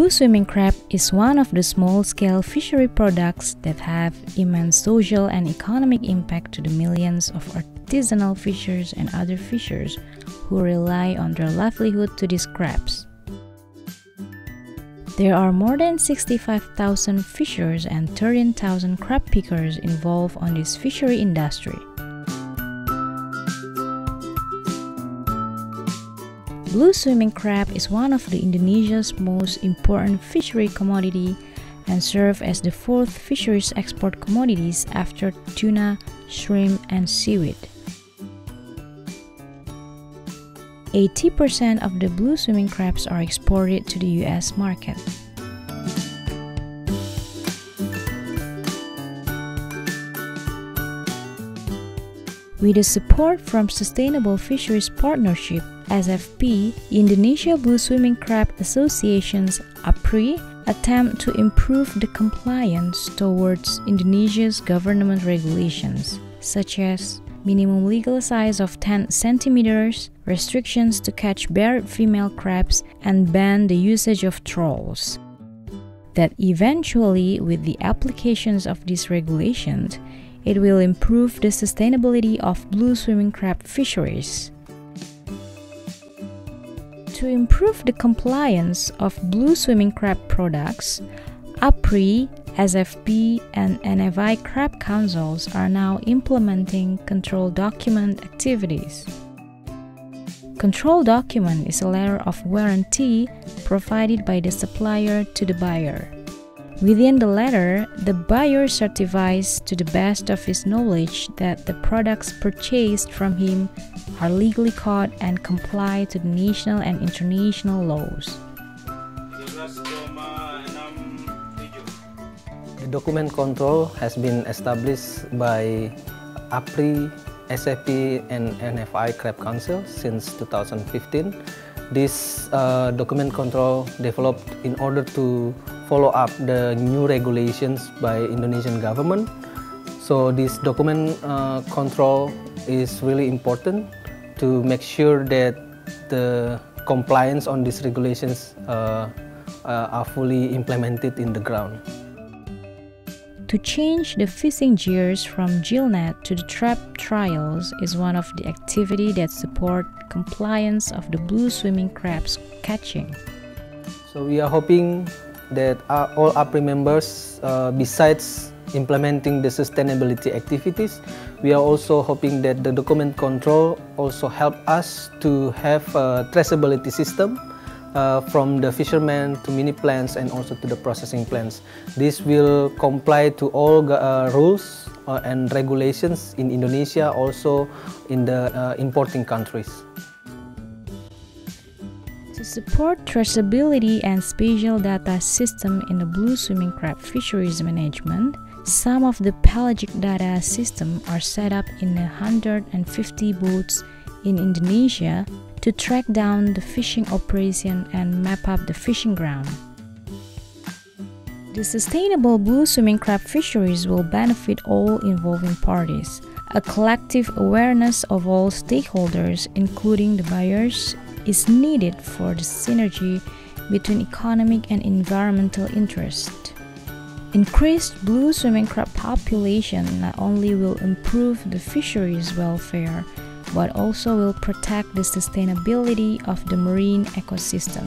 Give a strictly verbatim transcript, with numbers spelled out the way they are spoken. Blue swimming crab is one of the small-scale fishery products that have immense social and economic impact to the millions of artisanal fishers and other fishers who rely on their livelihood to these crabs. There are more than sixty-five thousand fishers and thirteen thousand crab pickers involved on this fishery industry. Blue swimming crab is one of the Indonesia's most important fishery commodity and serves as the fourth fisheries export commodities after tuna, shrimp, and seaweed. eighty percent of the blue swimming crabs are exported to the U S market. With the support from Sustainable Fisheries Partnership, S F P, Indonesia Blue Swimming Crab Association's A P R I attempt to improve the compliance towards Indonesia's government regulations, such as minimum legal size of ten centimeters, restrictions to catch barred female crabs, and ban the usage of trawls. That eventually, with the applications of these regulations, it will improve the sustainability of blue swimming crab fisheries. To improve the compliance of blue swimming crab products, A P R I, S F P, and N F I crab councils are now implementing control document activities. Control document is a letter of warranty provided by the supplier to the buyer. Within the letter, the buyer certifies to the best of his knowledge that the products purchased from him are legally caught and comply to the national and international laws. The document control has been established by A P R I, S F P, and N F I Crab Council since two thousand fifteen. This uh, document control developed in order to follow up the new regulations by Indonesian government. So this document uh, control is really important to make sure that the compliance on these regulations uh, uh, are fully implemented in the ground. To change the fishing gears from GILnet to the trap trials is one of the activities that support compliance of the blue swimming crabs catching. So we are hoping that all A P R I members, uh, besides implementing the sustainability activities, we are also hoping that the document control also help us to have a traceability system uh, from the fishermen to mini plants and also to the processing plants. This will comply to all uh, rules uh, and regulations in Indonesia, also in the uh, importing countries. To support traceability and spatial data system in the blue swimming crab fisheries management, some of the pelagic data systems are set up in one hundred fifty boats in Indonesia to track down the fishing operation and map up the fishing ground. The sustainable blue swimming crab fisheries will benefit all involving parties. A collective awareness of all stakeholders, including the buyers, is needed for the synergy between economic and environmental interests. Increased blue swimming crab population not only will improve the fisheries welfare, but also will protect the sustainability of the marine ecosystem.